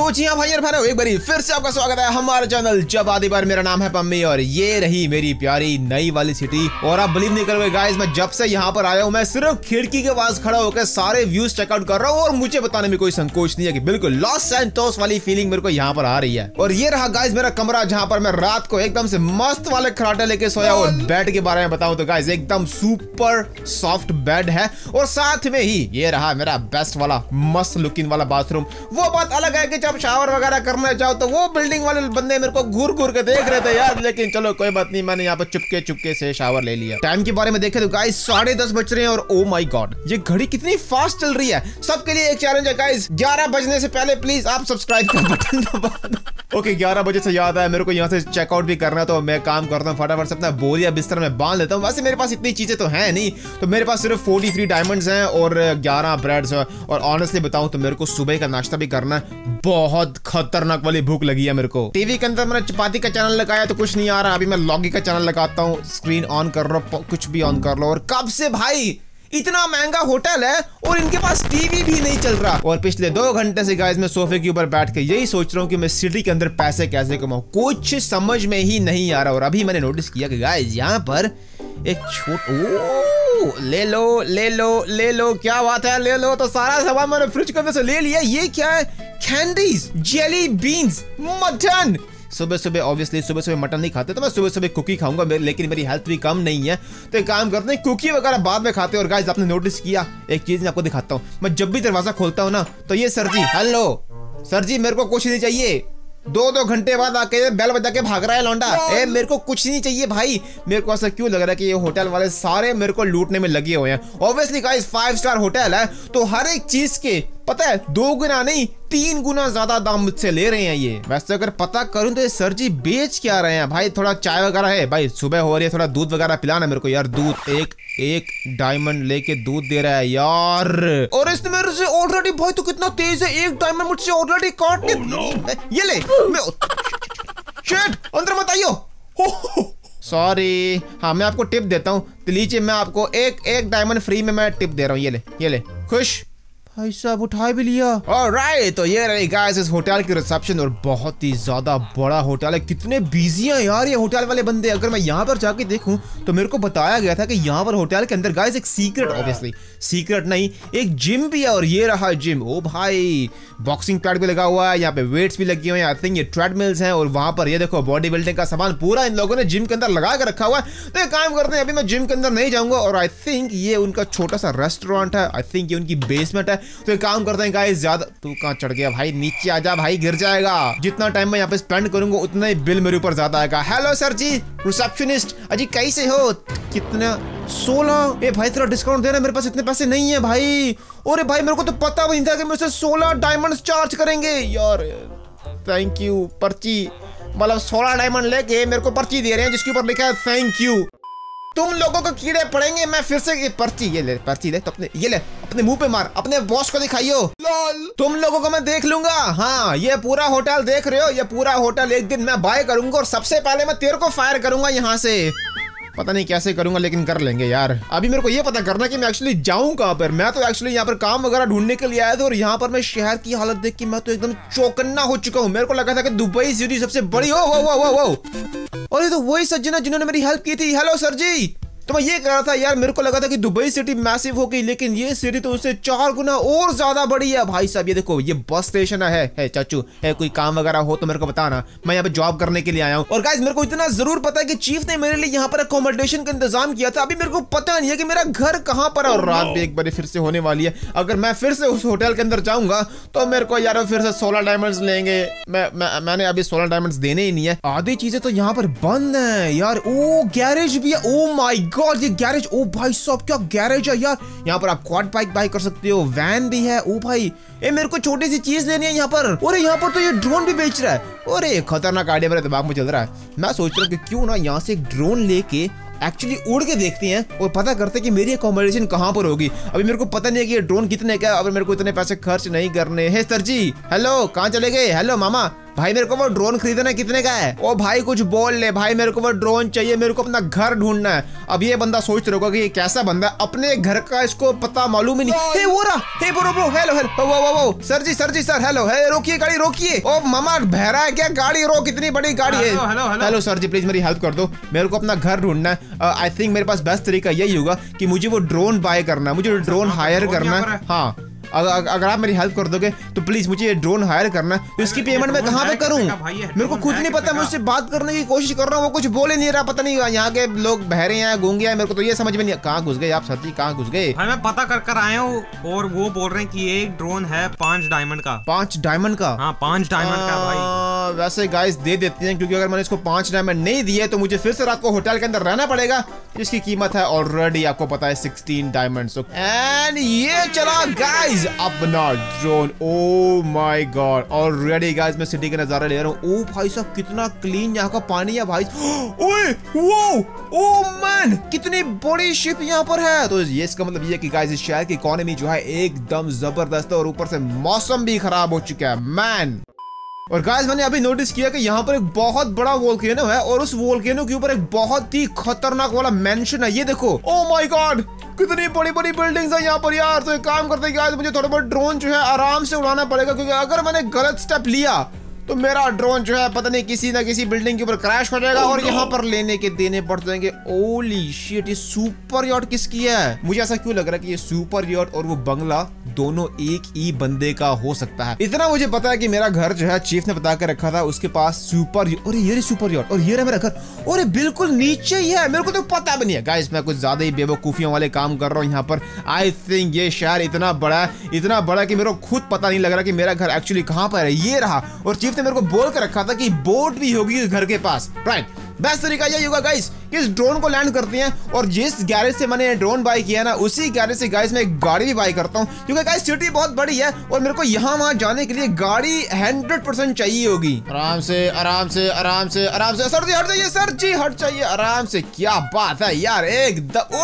तो जी हाँ भाई और भैया, एक बार फिर से आपका स्वागत है हमारे चैनल जब आदि बार। मेरा नाम है पम्मी और ये रही मेरी प्यारी नई वाली सिटी। और आप बिलीव नहीं करोगे गाइस, मैं जब से यहाँ पर आया हूँ मैं सिर्फ खिड़की के पास खड़ा होकर सारे व्यूज चेकआउट कर रहा हूँ और मुझे बताने में कोई संकोच नहीं है कि बिल्कुल लॉस सैंटोस वाली फीलिंग मेरे को यहाँ पर आ रही है। और ये रहा गाइस मेरा कमरा जहाँ पर मैं रात को एकदम से मस्त वाले खराटे लेके सोया। और बेड के बारे में बताऊँ तो गाइस एकदम सुपर सॉफ्ट बेड है। और साथ में ही ये रहा मेरा बेस्ट वाला मस्त लुकिंग वाला बाथरूम। वो बात अलग है कि जब शावर वगैरह करना चाहो तो वो बिल्डिंग वाले बंदे मेरे को घूर घूर के देख रहे थे यार, लेकिन चलो कोई बात नहीं, मैंने यहाँ पर चुपके चुपके से शावर ले लिया। टाइम के बारे में देखे तो गाइस 10:30 बज रहे हैं और ओ माय गॉड ये घड़ी कितनी फास्ट चल रही है। सबके लिए एक चैलेंज है गाइस, 11 बजने से पहले प्लीज आप सब्सक्राइब का बटन दबा दो। ओके 11 बजे से याद आया मेरे को यहाँ से चेकआउट भी करना, तो मैं काम करता हूँ फटाफट से अपना बोरिया बिस्तर में बांध लेता हूँ। वैसे मेरे पास इतनी चीजें तो है नहीं, तो मेरे पास सिर्फ 43 डायमंड्स हैं और 11 ब्रेड्स हैं। और ऑनेस्टली बताऊं तो मेरे को सुबह का नाश्ता भी करना है, बहुत खतरनाक वाली भूख लगी है मेरे को। टीवी के अंदर मैंने चपाती का चैनल लगाया तो कुछ नहीं आ रहा, अभी मैं लॉगी का चैनल लगाता हूँ। स्क्रीन ऑन कर लो, कुछ भी ऑन कर लो। और कब से भाई इतना महंगा होटल है और इनके पास टीवी भी नहीं चल रहा। और पिछले 2 घंटे से गाइस मैं सोफे के ऊपर बैठ के यही सोच रहा हूँ कि मैं सिटी के अंदर पैसे कैसे कमाऊँ, कुछ समझ में ही नहीं आ रहा। और अभी मैंने नोटिस किया कि गाइस यहाँ पर एक छोटा ले लो ले लो ले लो, क्या बात है, ले लो। तो सारा सामान मैंने फ्रिज के अंदर से ले लिया। ये क्या है? Candies, jelly beans, mutton. सुबह सुबह ऑब्वियसली सुबह सुबह मटन नहीं खाते, तो मैं सुबह सुबह कुकी खाऊंगा, लेकिन मेरी हेल्थ भी कम नहीं है तो एक काम करते हैं कुकी वगैरह बाद में खाते हैं। और गाइस आपने नोटिस किया एक चीज मैं आपको दिखाता हूँ, मैं जब भी दरवाजा खोलता हूँ ना तो ये sir ji, hello sir ji मेरे को कुछ नहीं चाहिए। 2-2 घंटे बाद आके बेल बजा के भाग रहा है लौंडा, ए मेरे को कुछ नहीं चाहिए। भाई मेरे को ऐसा क्यों लग रहा है कि ये होटल वाले सारे मेरे को लूटने में लगे हुए हैं। ऑब्वियसली गाइस 5 स्टार होटल है तो हर एक चीज के पता है 2 गुना नहीं 3 गुना ज्यादा दाम मुझसे ले रहे हैं ये। वैसे अगर पता करूं तो ये सर जी बेच क्या रहे हैं भाई? थोड़ा चाय वगैरह है भाई, सुबह हो रही है, थोड़ा दूध वगैरह पिलाना मेरे को यार। दूध एक डायमंड लेके दूध दे रहा है यार। और इसने मेरे से ऑलरेडी भाई तो कितना तेज है, एक डायमंड मुझसे ऑलरेडी काट के ये ले। शिट अंदर मत आइयो, सॉरी। हाँ मैं आपको टिप देता हूँ, तो लीजिए मैं आपको एक डायमंड फ्री में मैं टिप दे रहा हूँ। ये ले खुश भाई साहब, उठा भी लिया। ऑलराइट, तो ये रही गाइस इस होटल की रिसेप्शन। और बहुत ही ज्यादा बड़ा होटल है, कितने बिजी हैं यार ये होटल वाले बंदे। अगर मैं यहाँ पर जाके देखूं तो मेरे को बताया गया था कि यहाँ पर होटल के अंदर गाइस एक सीक्रेट, ऑब्वियसली सीक्रेट नहीं, एक जिम भी है। और ये रहा जिम। ओ भाई बॉक्सिंग पैड भी लगा हुआ है, यहाँ पे वेट्स भी लगे हुए हैं, आई थिंक ये ट्रेडमिल्स हैं। और वहाँ पर ये देखो बॉडी बिल्डिंग का सामान पूरा इन लोगों ने जिम के अंदर लगा के रखा हुआ है। तो काम करते हैं, अभी मैं जिम के अंदर नहीं जाऊँगा। और आई थिंक ये उनका छोटा सा रेस्टोरेंट है, आई थिंक ये उनकी बेसमेंट है। तो एक काम करते हैं गाइस, ज्यादा तू कहाँ चढ़ गया भाई, नीचे आजा भाई, गिर जाएगा। जितना टाइम मैं यहाँ पे स्पेंड करूंगा उतना ही बिल मेरे ऊपर ज्यादा आएगा। हेलो सर जी, रिसेप्शनिस्ट अजी कैसे हो? कितना 16? ए भाई थोड़ा डिस्काउंट देना, मेरे पास इतने पैसे नहीं है भाई। अरे भाई मेरे को तो पता भी नहीं था कि मुझसे 16 डायमंड चार्ज करेंगे यार। थैंक यू पर्ची, मतलब 16 डायमंड लेके मेरे को पर्ची दे रहे हैं जिसके ऊपर लिखा है थैंक यू, तुम लोगों को कीड़े पड़ेंगे। मैं फिर से ये पर्ची, ये ले तो अपने मुंह पे मार, अपने बॉस को दिखाइयो। तुम लोगों को मैं देख लूंगा। हाँ ये पूरा होटल देख रहे हो, ये पूरा होटल एक दिन मैं बाय करूंगा और सबसे पहले मैं तेरे को फायर करूंगा यहाँ से। पता नहीं कैसे करूंगा लेकिन कर लेंगे यार। अभी मेरे को ये पता करना कि मैं एक्चुअली जाऊं कहाँ पर। मैं तो एक्चुअली यहाँ पर काम वगैरह ढूंढने के लिए आया था और यहाँ पर मैं शहर की हालत देख के मैं तो एकदम चौकन्ना हो चुका हूँ। मेरे को लगा था कि दुबई सिटी सबसे बड़ी हो। और ये तो वही सज्जन है जिन्होंने मेरी हेल्प की थी। हेलो सर जी, तो मैं ये कह रहा था यार मेरे को लगा था कि दुबई सिटी मैसिव हो गई, लेकिन ये सिटी तो उससे 4 गुना और ज्यादा बड़ी है। भाई साहब ये देखो ये बस स्टेशन है चाचू है, कोई काम वगैरह हो तो मेरे को बताना, मैं यहाँ पे जॉब करने के लिए आया हूँ। और गाइस मेरे को इतना जरूर पता है कि चीफ ने मेरे लिए यहाँ पर अकोमोडेशन का इंतजाम किया था। अभी मेरे को पता नहीं है कि मेरा घर कहाँ पर है। और रात भी एक बार फिर से होने वाली है, अगर मैं फिर से उस होटल के अंदर जाऊंगा तो मेरे को यार फिर से 16 डायमंड लेंगे। मैंने अभी 16 डायमंड देने ही नहीं है। आधी चीजें तो यहाँ पर बंद है यार। ओ गैरेज भी है, ओ माई गॉड ये गैरेज। ओ भाई साहब क्या गैरेज है यार, यहाँ पर आप क्वाड बाइक बाय कर सकते हो, वैन भी है। ओ भाई ए मेरे को छोटी सी चीज लेनी है यहाँ पर। और यहाँ पर तो ये ड्रोन भी बेच रहा है। अरे खतरनाक आइडिया मेरे दिमाग में चल रहा है, मैं सोच रहा हूँ कि क्यों ना यहाँ से एक ड्रोन लेके एक्चुअली उड़ के देखते हैं और पता करते हैं कि मेरी अकोमोडेशन कहाँ पर होगी। अभी मेरे को पता नहीं है कि ये ड्रोन कितने का है, अभी मेरे को इतने पैसे खर्च नहीं करने हैं। सर जी हेलो, कहाँ चले गए? हेलो मामा, भाई मेरे को वो ड्रोन खरीदना कितने का है? ओ भाई कुछ बोल ले भाई, मेरे को वो ड्रोन चाहिए, मेरे को अपना घर ढूंढना है। अब ये बंदा सोच रहा होगा कि ये कैसा बंदा, अपने घर का इसको पता मालूम ही नहीं। हे वो रहा, hey bro bro, hello hello, वो sir ji, sir ji sir, hello, hey रोकिए गाड़ी रोकिए। ओ मामा बहरा है क्या गाड़ी, रोक, इतनी बड़ी गाड़ी है। हेलो सर जी प्लीज मेरी हेल्प कर दो, मेरे को अपना घर ढूंढना है। आई थिंक मेरे पास बेस्ट तरीका यही होगा कि मुझे वो ड्रोन बाय करना है, मुझे ड्रोन हायर करना है। हाँ अगर आप मेरी हेल्प कर दोगे तो प्लीज, मुझे ये ड्रोन हायर करना है। तो इसकी पेमेंट मैं कहाँ पे करूँ? मेरे को खुद नहीं पता, मैं उससे बात करने की कोशिश कर रहा हूँ, वो कुछ बोले नहीं रहा। पता नहीं यहाँ के लोग बहरे हैं, गूंगे हैं, मेरे को तो ये समझ में नहीं। कहाँ घुस गए आप सर जी, कहाँ घुस गए? मैं पता कर कर आया हूँ और वो बोल रहे हैं कि एक ड्रोन है 5 डायमंड का। 5 डायमंड का? हाँ 5 डायमंड का भाई। वैसे गाइस दे देते हैं, क्योंकि अगर मैंने इसको 5 डायमंड नहीं दिए तो मुझे फिर से रात को होटल के अंदर रहना पड़ेगा। इसकी कीमत है ऑलरेडी आपको पता है 16 डायमंड। एंड ये चला गाइस अपना drone. Oh my God, already guys मैं सिटी का नजारा ले रहा हूँ। ओ भाई साहब कितना क्लीन यहाँ का पानी है भाई। ओए वो ओ मैन कितनी बड़ी शिप यहाँ पर है। तो ये इसका मतलब ये है कि गाइस इस शहर की इकोनॉमी जो है एकदम जबरदस्त है, और ऊपर से मौसम भी खराब हो चुका है मैन। और गाइस मैंने अभी नोटिस किया कि यहाँ पर एक बहुत बड़ा वोल्केनो है, और उस वोल्केनो के ऊपर एक बहुत ही खतरनाक वाला मेंशन है। ये देखो, ओ माय गॉड कितनी बड़ी बड़ी बिल्डिंग्स है यहाँ पर यार। तो एक काम करते हैं गाइस, मुझे थोड़ा बहुत ड्रोन जो है आराम से उड़ाना पड़ेगा, क्योंकि अगर मैंने गलत स्टेप लिया तो मेरा ड्रोन जो है पता नहीं किसी ना किसी बिल्डिंग के ऊपर क्रैश हो जाएगा। और यहाँ पर लेने के देने पड़ जाएंगे। ओली शिट, ये सुपर यॉट किसकी है? मुझे ऐसा क्यों लग रहा है कि ये सुपर यॉट और वो बंगला दोनों एक ही बंदे का हो सकता है। इतना मुझे पता है कि मेरा घर जो है चीफ ने बता के रखा था, उसके पास सुपर, और ये सुपर यॉट, और ये रहा मेरा घर, और ये बिल्कुल नीचे ही है। मेरे को तो पता भी नहीं है गाइस, मैं कुछ ज्यादा ही बेवकूफियों वाले काम कर रहा हूँ यहाँ पर। आई थिंक ये शहर इतना बड़ा है, इतना बड़ा कि मेरे को खुद पता नहीं लग रहा कि मेरा घर एक्चुअली कहाँ पर है। ये रहा, और चीफ मेरे को बोल कर रखा था कि बोट भी होगी घर के पास, राइट। बेस्ट तरीका यही होगा गाइस, इस ड्रोन को लैंड करते हैं, और जिस गैरेज से मैंने ड्रोन बाय किया ना, उसी गैरेज से गाइस मैं एक गाड़ी भी बाय करता हूँ, क्योंकि गाइस सिटी बहुत बड़ी है और मेरे को यहाँ वहाँ जाने के लिए गाड़ी 100% चाहिए होगी। आराम से आराम से आराम से आराम से, सर जी हट जाइए, सर जी हट जाइए, आराम से। क्या बात है यार, एकदम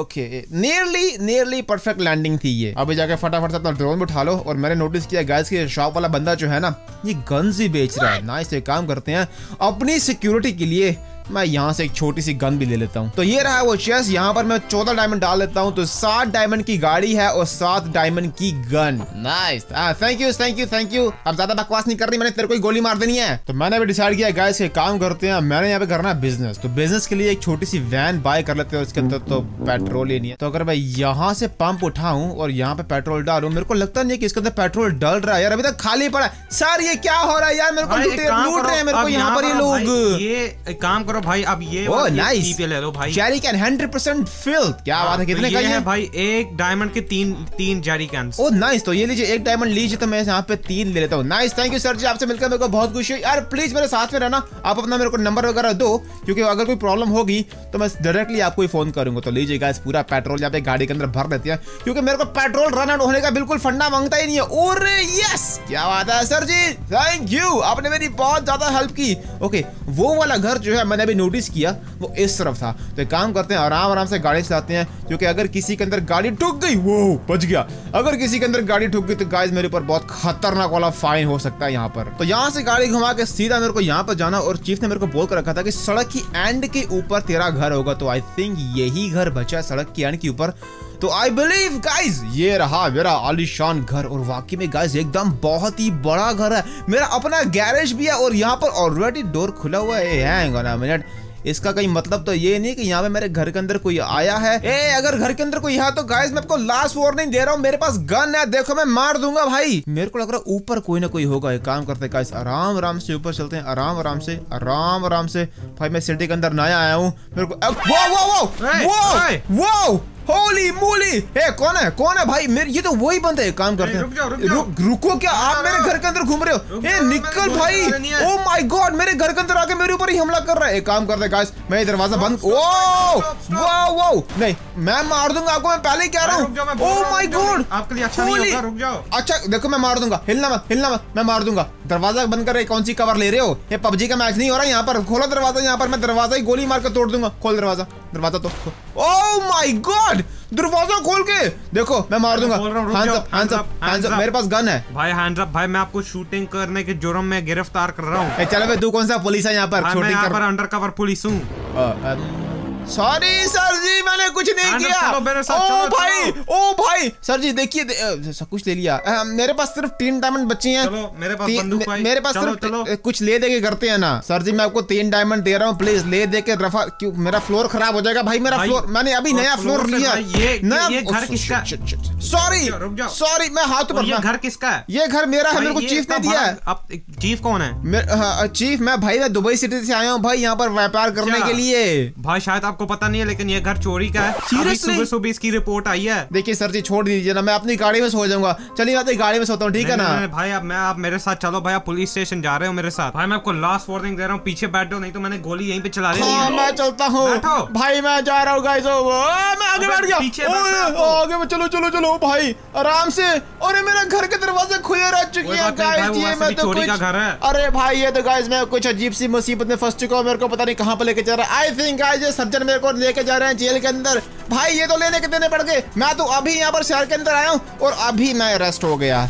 ओके, नियरली परफेक्ट लैंडिंग थी ये। अभी जाके फटाफट से अपना ड्रोन उठा लो। और मैंने नोटिस किया गाइस कि शॉप वाला बंदा जो है ना, ये गन्स ही बेच रहा है। नाइस, एक काम करते हैं, अपनी सिक्योरिटी के लिए मैं यहाँ से एक छोटी सी गन भी ले लेता हूँ। तो ये रहा वो चेस, यहाँ पर मैं 14 डायमंड डाल लेता हूँ। तो 7 डायमंड की गाड़ी है और 7 डायमंड की gun. Nice, thank you thank you thank you. अब ज्यादा बकवास नहीं करनी, मैंने तेरे को ही गोली मार देनी है। तो मैंने भी डिसाइड किया गाइस के काम करते हैं, मैंने यहाँ पे करना बिजनेस। तो बिजनेस के लिए एक छोटी सी वैन बाय कर लेते हैं, उसके अंदर तो पेट्रोल ही नहीं है। तो अगर मैं यहाँ से पंप उठाऊँ और यहाँ पे पेट्रोल डालू, मेरे को लगता नहीं है कि इसके अंदर पेट्रोल डल रहा है यार, अभी तक खाली पड़ा। सर ये क्या हो रहा है यार, मेरे को लूट रहे हैं मेरे को यहाँ पर ये लोग। ये काम भाई, अब ये oh, nice. ले लो भाई, जैरीकैन 100% filled। क्या बात है, कितने का ये है भाई? 1 डायमंड के 3 जैरीकैन। ओ नाइस, तो ये लीजिए 1 डायमंड लीजिए, तो मैं यहाँ पे 3 ले लेता हूँ। Nice, thank you sir ji, आपसे मिलकर मेरे को बहुत खुशी हुई यार। प्लीज मेरे साथ में रहना, आप अपना मेरे को नंबर वगैरह दो, क्योंकि अगर कोई प्रॉब्लम होगी तो मैं डायरेक्टली आपको ही फोन करूंगा। तो लीजिए गाइस पूरा पेट्रोल यहाँ पे गाड़ी के अंदर भर लेते हैं, क्योंकि मेरे को पेट्रोल रन आउट होने का बिल्कुल फंडा मांगता ही नहीं है। और यस, क्या बात है सर जी, थैंक यू, आपने मेरी बहुत ज्यादा हेल्प की। ओके, वो वाला घर जो है मैंने भी नोटिस किया वो इस तरफ था। तो एक काम करते हैं, आराम आराम से गाड़ी चलाते हैं, क्योंकि अगर किसी के अंदर गाड़ी ठुक गई, वो बच गया, अगर किसी के अंदर गाड़ी ठुक गई तो गाइस मेरे ऊपर बहुत खतरनाक वाला फाइन हो सकता है यहाँ पर। तो यहाँ से गाड़ी घुमा के सीधा मेरे को यहाँ पर जाना, और चीफ ने मेरे को बोल कर रखा था कि सड़क की एंड के ऊपर तेरा घर होगा। तो आई थिंक यही घर बचा है सड़क की एंड के ऊपर। तो आई बिलीव गाइज ये रहा मेरा आलीशान घर, और वाकई में गाइज एकदम बहुत ही बड़ा घर है। मेरा अपना गैरेज भी है, और यहाँ पर ऑलरेडी डोर खुला हुआ है। हैंग ऑन अ मिनट, इसका कहीं मतलब तो ये नहीं कि यहाँ पे मेरे घर के अंदर कोई आया है। ए, अगर घर के अंदर कोई है तो गाइस मैं आपको लास्ट वार्निंग दे रहा हूँ, मेरे पास गन है, देखो मैं मार दूंगा भाई। मेरे को लग रहा है ऊपर कोई ना कोई होगा। एक काम करते हैं गाइस, आराम आराम से ऊपर चलते हैं, आराम आराम से आराम आराम से। भाई मैं सिटी के अंदर नया आया हूँ, मेरे को होली मोली, कौन है भाई? मेरे ये तो वही बंदा है। काम करते हैं, रुको क्या आप मेरे घर के अंदर घूम रहे हो? ए निकल भाई, ओ माय गॉड मेरे घर के अंदर आके मेरे ऊपर ही हमला कर रहा है। एक काम करते हैं गाइस, मैं दरवाजा बंद, ओ वाओ वाओ, नहीं मैं मार दूंगा आपको, मैं पहले ही कह रहा हूं। ओ माय गॉड आपके लिए अच्छा नहीं होगा, रुक जाओ। अच्छा देखो मैं मार दूंगा, हिलना मत, मैं मार दूंगा। दरवाजा बंद कर रहे, कौन सी कवर ले रहे हो? ये पबजी का मैच नहीं हो रहा यहाँ पर, खोलो दरवाजा। यहाँ पर मैं दरवाजा ही गोली मार कर तोड़ दूंगा। खोल दरवाजा, दरवाजा तो। ओ माय गॉड, दरवाजा खोल के देखो, मैं मार दूंगा। हैंड्स अप, मेरे पास गन है भाई। हैंड्स अप भाई, मैं आपको शूटिंग करने के जुर्म में गिरफ्तार कर रहा हूँ। चलो भाई, तू कौन सा पुलिस है यहाँ पर? मैं यहाँ पर अंडर कवर पुलिस हूँ। सॉरी सर जी, मैंने कुछ नहीं किया। ओ भाई सर जी देखिए, सब कुछ ले लिया। मेरे पास सिर्फ 3 डायमंड बचे हैं। चलो, मेरे पास सिर्फ कुछ ले दे के करते हैं ना। सर जी मैं आपको 3 डायमंड दे रहा हूँ, प्लीज ले दे के रफा। क्यों मेरा फ्लोर खराब हो जाएगा भाई। मेरा फ्लोर, मैंने अभी नया फ्लोर लिया। सॉरी मैं हाथ पर। घर किसका है? ये घर मेरा है, मेरे को चीफ ने दिया है। चीफ कौन है? चीफ मैं भाई, मैं दुबई सिटी से आया हूँ भाई, यहाँ पर व्यापार करने के लिए। भाई शायद आपको पता नहीं है लेकिन ये घर चोरी का है। सीरियसली सुबह इसकी रिपोर्ट आई है। देखिए सर जी छोड़ दीजिए ना, मैं अपनी गाड़ी में सो जाऊंगा। चलिए मैं गाड़ी में सोता हूँ, ठीक है ना? भाई आप मेरे साथ चलो भाई, आप पुलिस स्टेशन जा रहे हो मेरे साथ। भाई मैं आपको लास्ट वार्निंग दे रहा हूँ, पीछे बैठ जाओ नहीं तो मैंने गोली यहीं पे चला दी। मैं चलता हूँ भाई, मैं जा रहा हूँ गाइस। चलो भाई आराम से। और मेरा घर के दरवाजे खुले रह चुके हैं। अरे भाई ये तो गाइस मैं कुछ अजीब सी मुसीबत में फंस चुका हूँ। मेरे को पता नहीं कहाँ पे लेके जा रहा है। आई थिंक ये सज्जन मेरे को लेके जा रहे हैं जेल के अंदर। भाई ये तो लेने के देने पड़ गए। मैं तो अभी यहाँ पर शहर के अंदर आया हूँ और अभी मैं अरेस्ट हो गया।